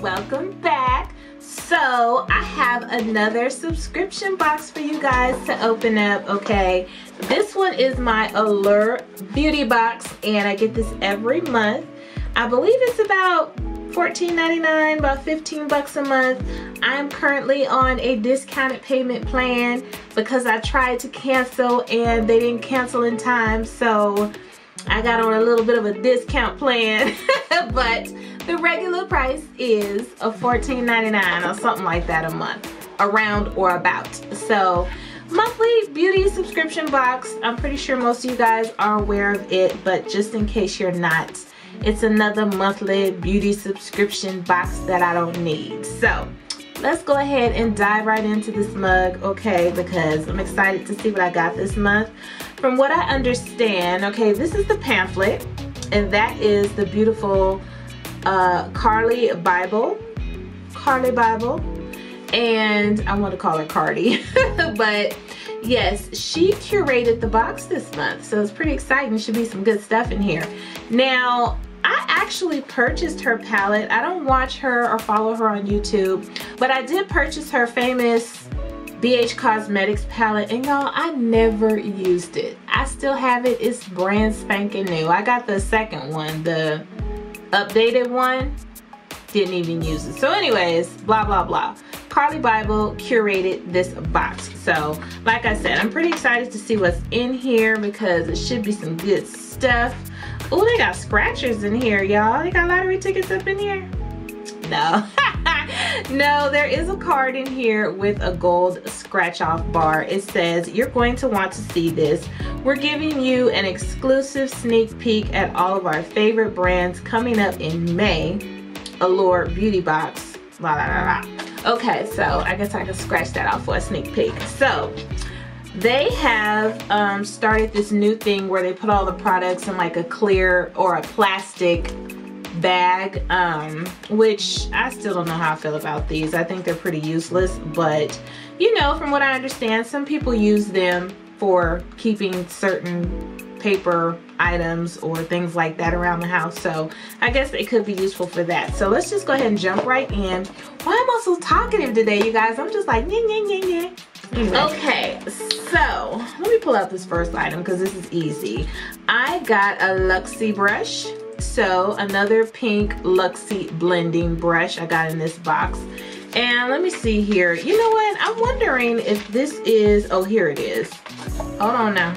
welcome back. So I have another subscription box for you guys to open up, okay? This one is my Allure Beauty Box, and I get this every month. I believe it's about $14.99, about 15 bucks a month. I'm currently on a discounted payment plan because I tried to cancel and they didn't cancel in time, so I got on a little bit of a discount plan. But the regular price is $14.99 or something like that a month, around or about. So monthly beauty subscription box, I'm pretty sure most of you guys are aware of it, but just in case you're not, it's another monthly beauty subscription box that I don't need. So let's go ahead and dive right into this mug, okay, because I'm excited to see what I got this month. From what I understand, okay, this is the pamphlet, and that is the beautiful Carly Bible, and I want to call her Cardi, but yes, she curated the box this month, so it's pretty exciting. Should be some good stuff in here. Now, I actually purchased her palette. I don't watch her or follow her on YouTube, but I did purchase her famous BH Cosmetics palette, and y'all, I never used it. I still have it. It's brand spanking new. I got the second one, the updated one, didn't even use it. So anyways, blah blah blah, Carly Bible curated this box. So like I said, I'm pretty excited to see what's in here because it should be some good stuff. Oh, they got scratchers in here, y'all. They got lottery tickets up in here. No. No, there is a card in here with a gold scratch off bar. It says, "You're going to want to see this. We're giving you an exclusive sneak peek at all of our favorite brands coming up in May. Allure Beauty Box." La la la la. Okay, so I guess I can scratch that off for a sneak peek. So they have started this new thing where they put all the products in like a clear or a plastic bag, which I still don't know how I feel about these. I think they're pretty useless, but you know, from what I understand, some people use them for keeping certain paper items or things like that around the house, so I guess they could be useful for that. So let's just go ahead and jump right in. Why am I so talkative today, you guys? I'm just like, nyeh, nyeh, nyeh, nyeh. Anyway. Okay, so let me pull out this first item because this is easy. I got a Luxie brush. So another pink Luxie blending brush I got in this box. And let me see here. You know what? I'm wondering if this is, oh, here it is. Hold on now.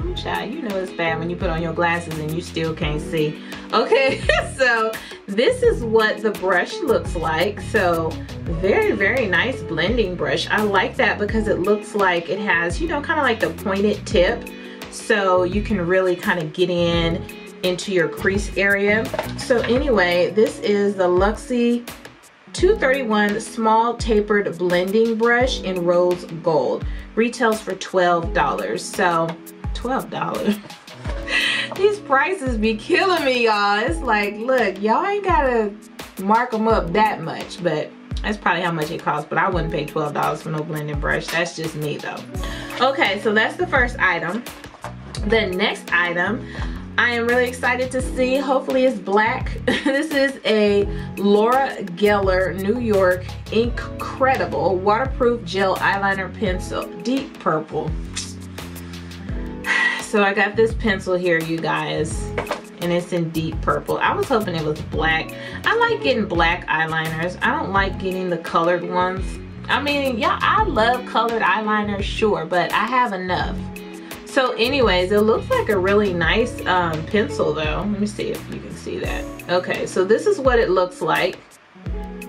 Oh, child, you know it's bad when you put on your glasses and you still can't see. Okay, so this is what the brush looks like. So very, very nice blending brush. I like that because it looks like it has, you know, kind of like the pointed tip. So you can really kind of get in into your crease area. So anyway, this is the Luxie 231 Small Tapered Blending Brush in Rose Gold. Retails for $12. So $12. These prices be killing me, y'all. It's like, look, y'all ain't gotta mark them up that much, but that's probably how much it costs. But I wouldn't pay $12 for no blending brush. That's just me though. Okay, so that's the first item. The next item I am really excited to see. Hopefully it's black. This is a Laura Geller New York Incredible Waterproof Gel Eyeliner Pencil, deep purple. So I got this pencil here, you guys, and it's in deep purple. I was hoping it was black. I like getting black eyeliners. I don't like getting the colored ones. I mean, yeah, I love colored eyeliners, sure, but I have enough. So anyways, it looks like a really nice pencil though. Let me see if you can see that. Okay, so this is what it looks like.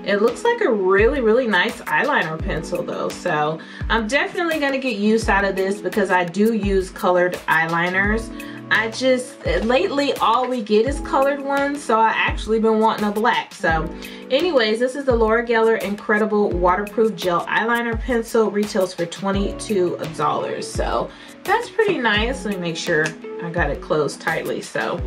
It looks like a really, really nice eyeliner pencil though. So I'm definitely gonna get use out of this because I do use colored eyeliners. I just, lately all we get is colored ones, so I actually been wanting a black. So anyways, this is the Laura Geller Incredible Waterproof Gel Eyeliner Pencil. Retails for $22. So that's pretty nice. Let me make sure I got it closed tightly. So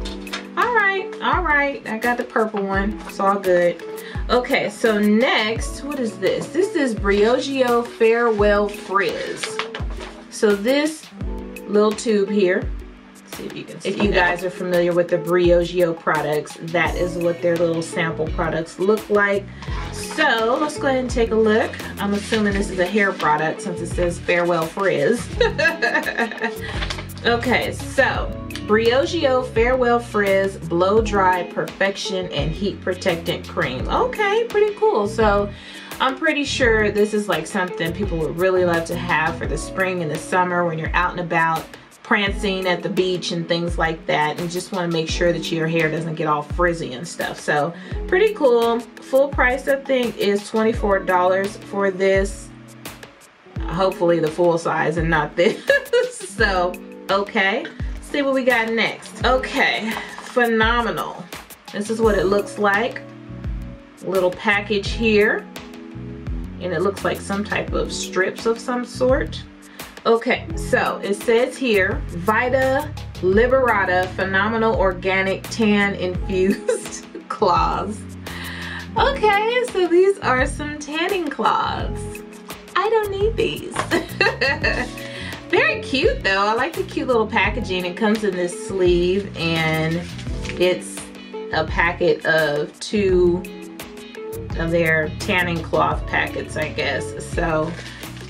all right, I got the purple one. It's all good. Okay, so next, what is this? This is Briogeo Farewell Frizz. So this little tube here, see if you can see If you guys are familiar with the Briogeo products, that is what their little sample products look like. So let's go ahead and take a look. I'm assuming this is a hair product since it says Farewell Frizz. Okay, so Briogeo Farewell Frizz Blow Dry Perfection and Heat Protectant Cream. Okay, pretty cool. So I'm pretty sure this is like something people would really love to have for the spring and the summer when you're out and about prancing at the beach and things like that, and just want to make sure that your hair doesn't get all frizzy and stuff. So pretty cool. Full price I think is $24 for this. Hopefully the full size and not this. So okay, let's see what we got next. Okay, Phenomenal. This is what it looks like. Little package here. And it looks like some type of strips of some sort. Okay, so it says here, Vita Liberata Phenomenal Organic Tan Infused Cloths. Okay, so these are some tanning cloths. I don't need these. Very cute though. I like the cute little packaging. It comes in this sleeve and it's a packet of 2 of their tanning cloth packets, I guess. So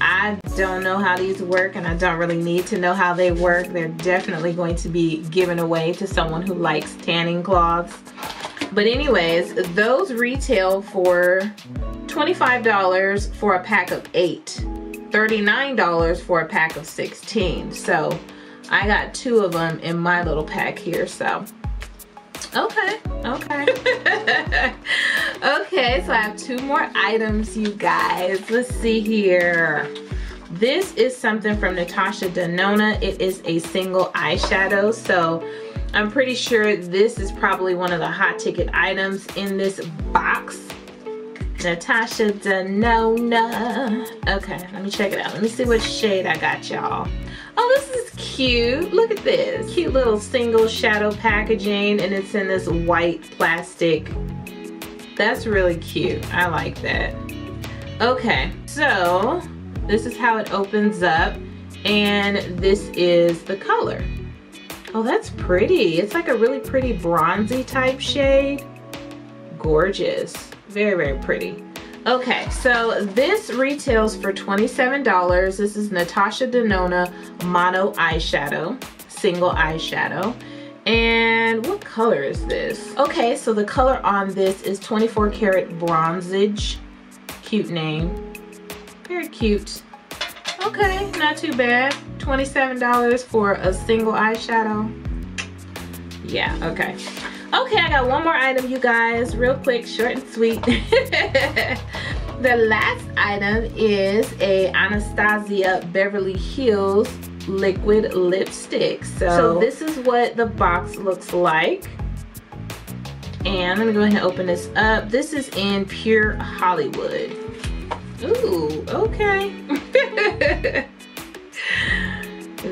I don't know how these work and I don't really need to know how they work. They're definitely going to be given away to someone who likes tanning cloths. But anyways, those retail for $25 for a pack of 8, $39 for a pack of 16. So I got 2 of them in my little pack here, so. Okay. Okay, so I have 2 more items, you guys. Let's see here. This is something from Natasha Denona. It is a single eyeshadow, so I'm pretty sure this is probably one of the hot ticket items in this box. Natasha Denona. Okay, let me check it out. Let me see what shade I got, y'all. Oh, this is cute. Look at this. Cute little single shadow packaging, and it's in this white plastic. That's really cute. I like that. Okay, so this is how it opens up, and this is the color. Oh, that's pretty. It's like a really pretty bronzy type shade. Gorgeous. Very, very pretty. Okay, so this retails for $27. This is Natasha Denona Mono Eyeshadow, single eyeshadow. And what color is this? Okay, so the color on this is 24 karat bronzage. Cute name. Very cute. Okay, not too bad. $27 for a single eyeshadow. Yeah, okay. Okay, I got one more item, you guys. Real quick, short and sweet. The last item is a Anastasia Beverly Hills liquid lipstick. So this is what the box looks like. And let me go ahead and open this up. This is in Pure Hollywood. Ooh, okay.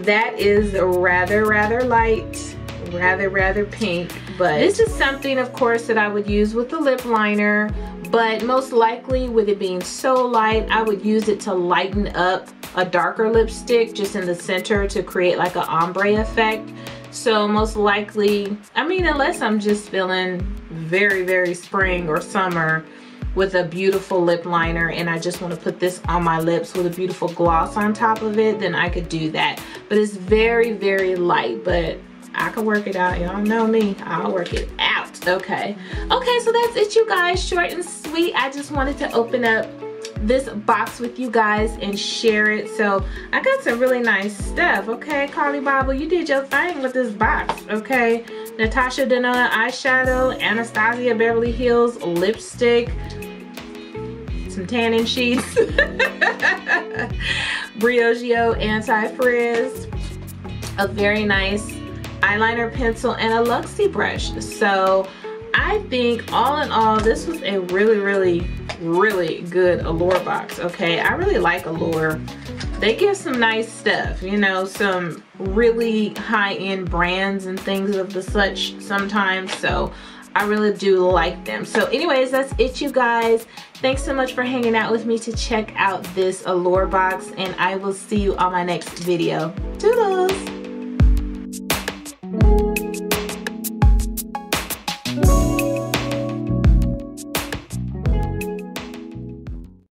That is rather light. Rather pink, but this is something of course that I would use with the lip liner, but most likely with it being so light I would use it to lighten up a darker lipstick just in the center to create like an ombre effect. So most likely, I mean, unless I'm just feeling very spring or summer with a beautiful lip liner and I just want to put this on my lips with a beautiful gloss on top of it, then I could do that. But it's very light, but I can work it out. Y'all know me. I'll work it out. Okay, so that's it, you guys. Short and sweet. I just wanted to open up this box with you guys and share it. So I got some really nice stuff. Okay, Carly Bible, you did your thing with this box. Okay, Natasha Denona eyeshadow, Anastasia Beverly Hills lipstick, some tanning sheets, Briogeo anti-frizz, a very nice eyeliner pencil, and a Luxie brush. So I think all in all this was a really good Allure box. Okay, I really like Allure. They give some nice stuff, you know, some really high-end brands and things of the such sometimes, so I really do like them. So anyways, that's it, you guys. Thanks so much for hanging out with me to check out this Allure box, and I will see you on my next video. Toodles.